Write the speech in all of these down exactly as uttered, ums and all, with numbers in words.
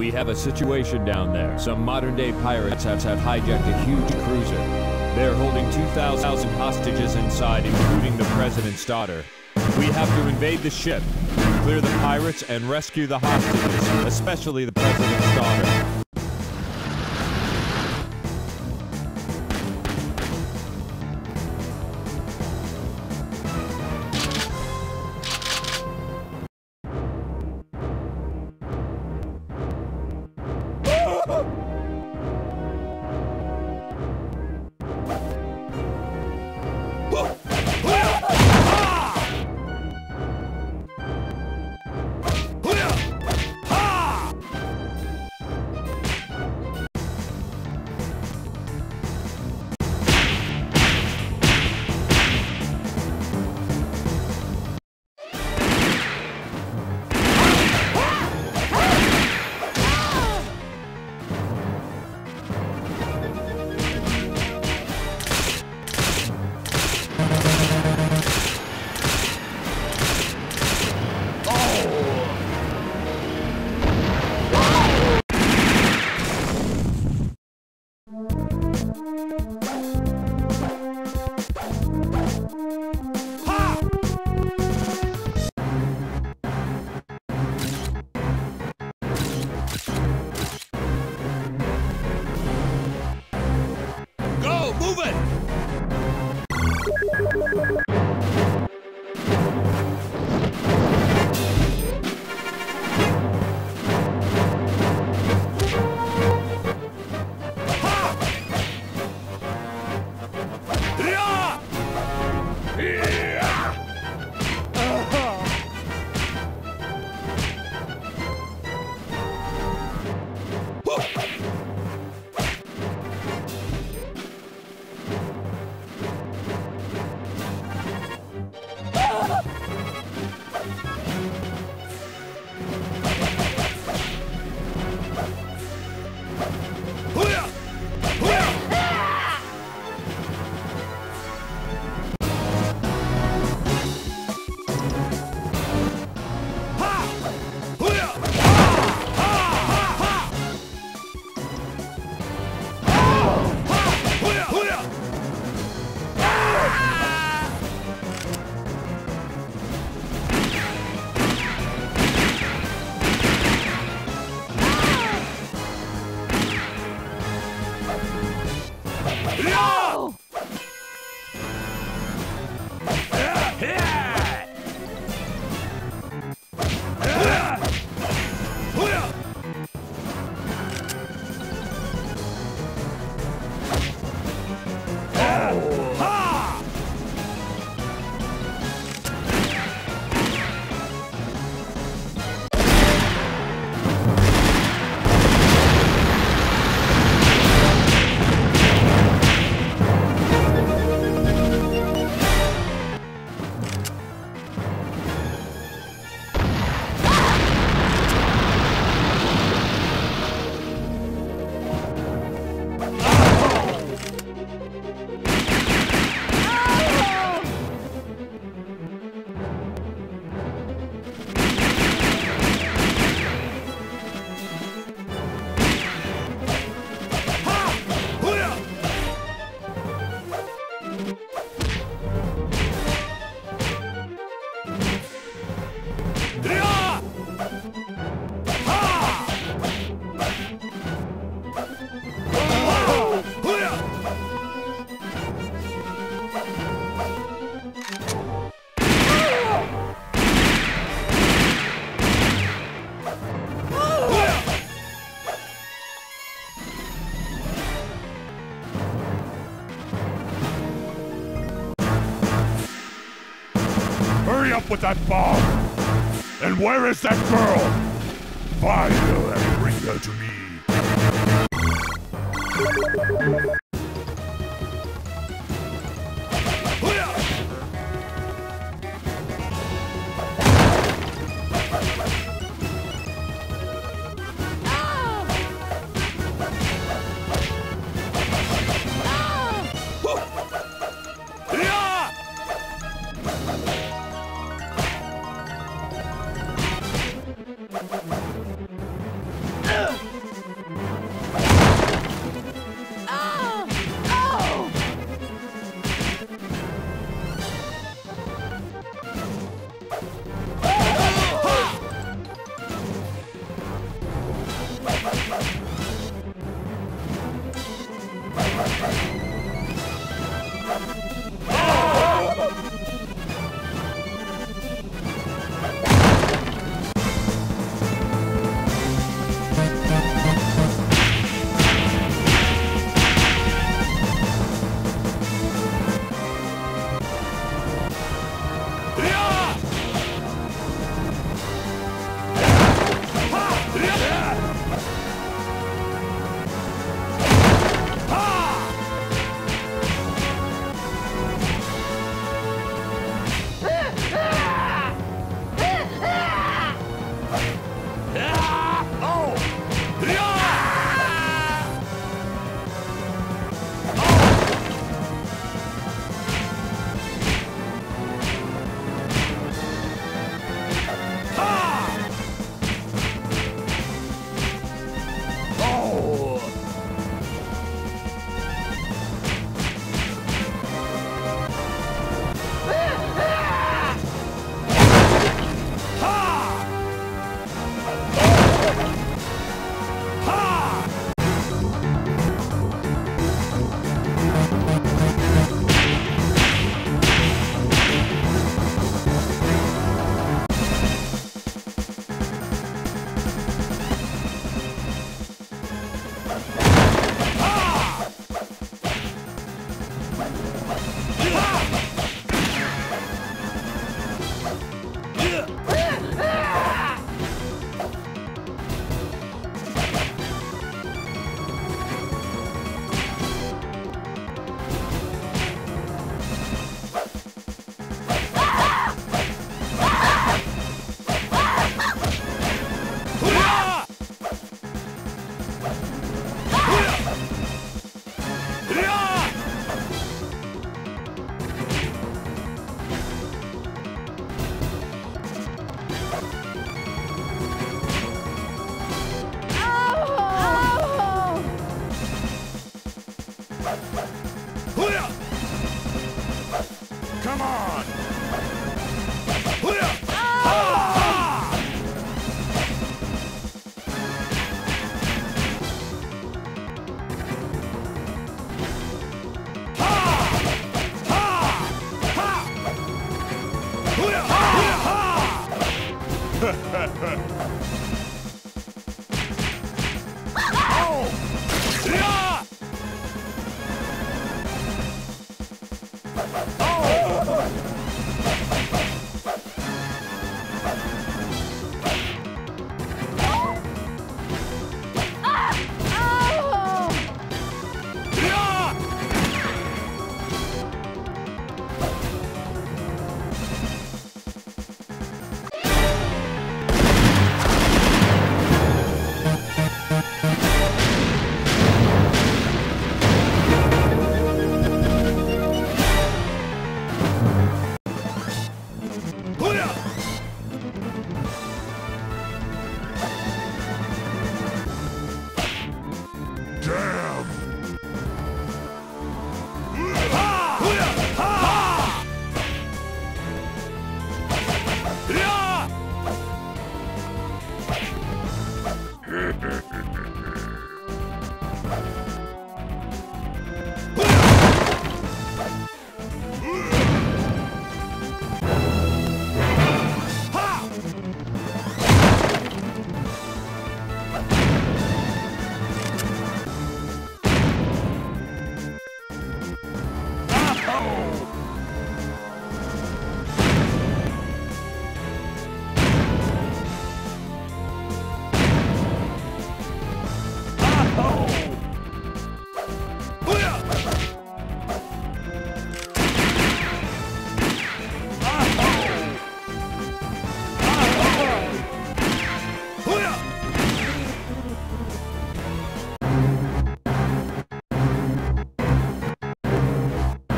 We have a situation down there. Some modern-day pirates have, have hijacked a huge cruiser. They're holding two thousand hostages inside, including the president's daughter. We have to invade the ship, clear the pirates, and rescue the hostages, especially the president's daughter. With that bomb! And where is that girl? Find her and bring her to me. No!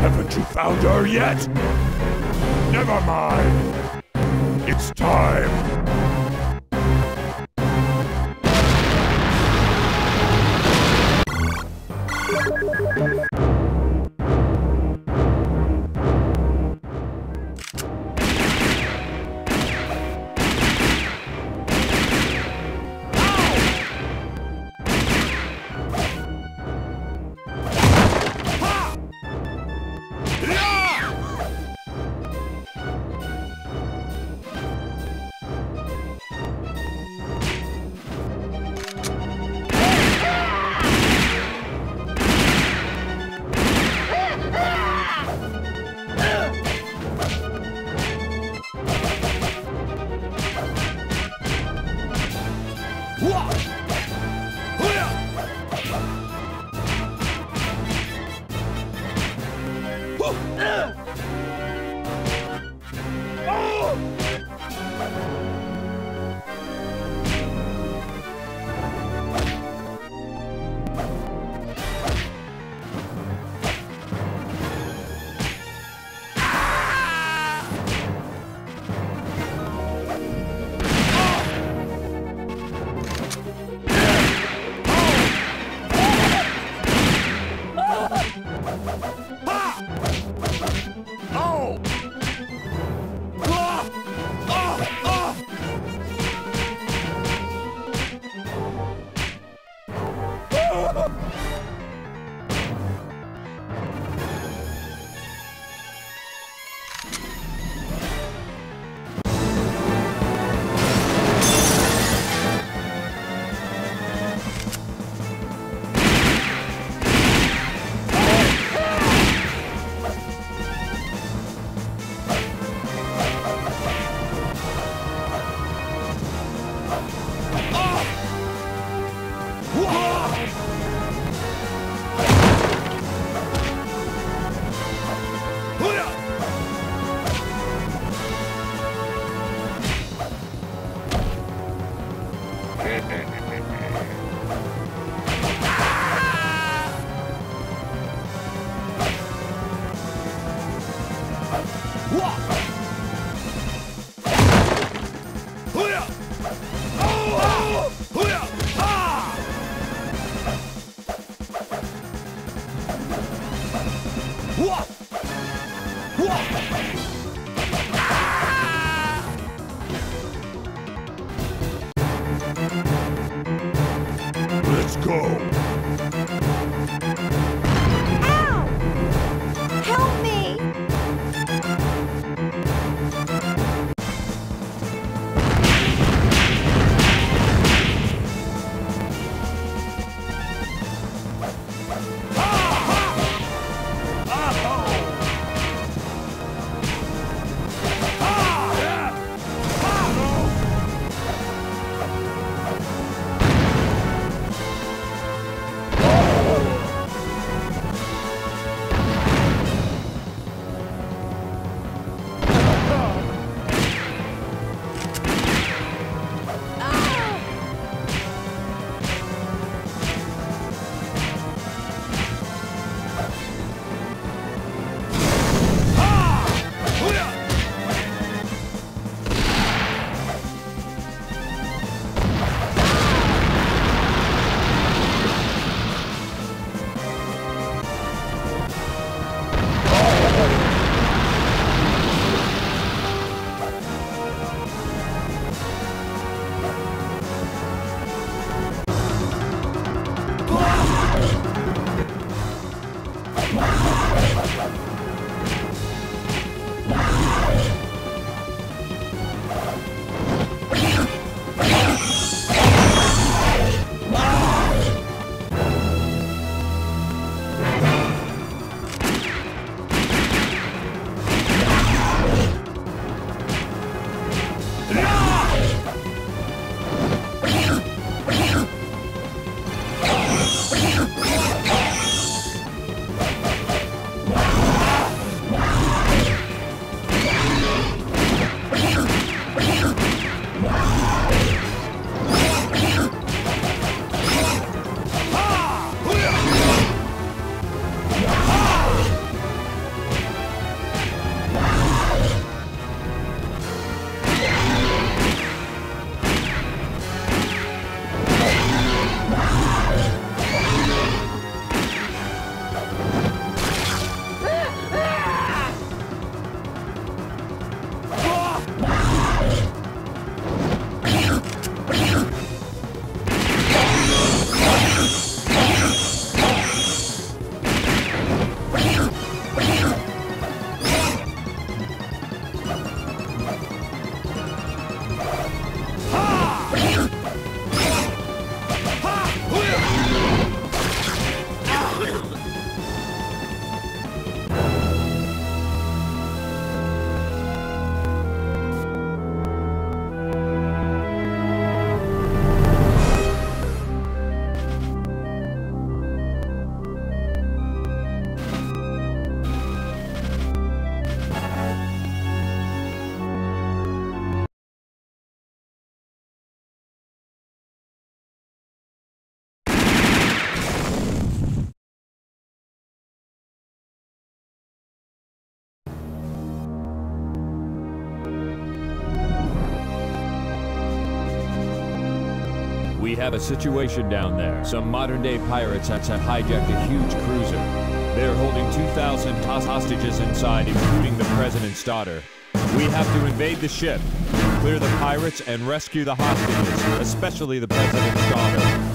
Haven't you found her yet? Never mind. It's time. Help me! we have a situation down there. Some modern-day pirates have hijacked a huge cruiser. They're holding two thousand hostages inside, including the president's daughter. We have to invade the ship, clear the pirates, and rescue the hostages, especially the president's daughter.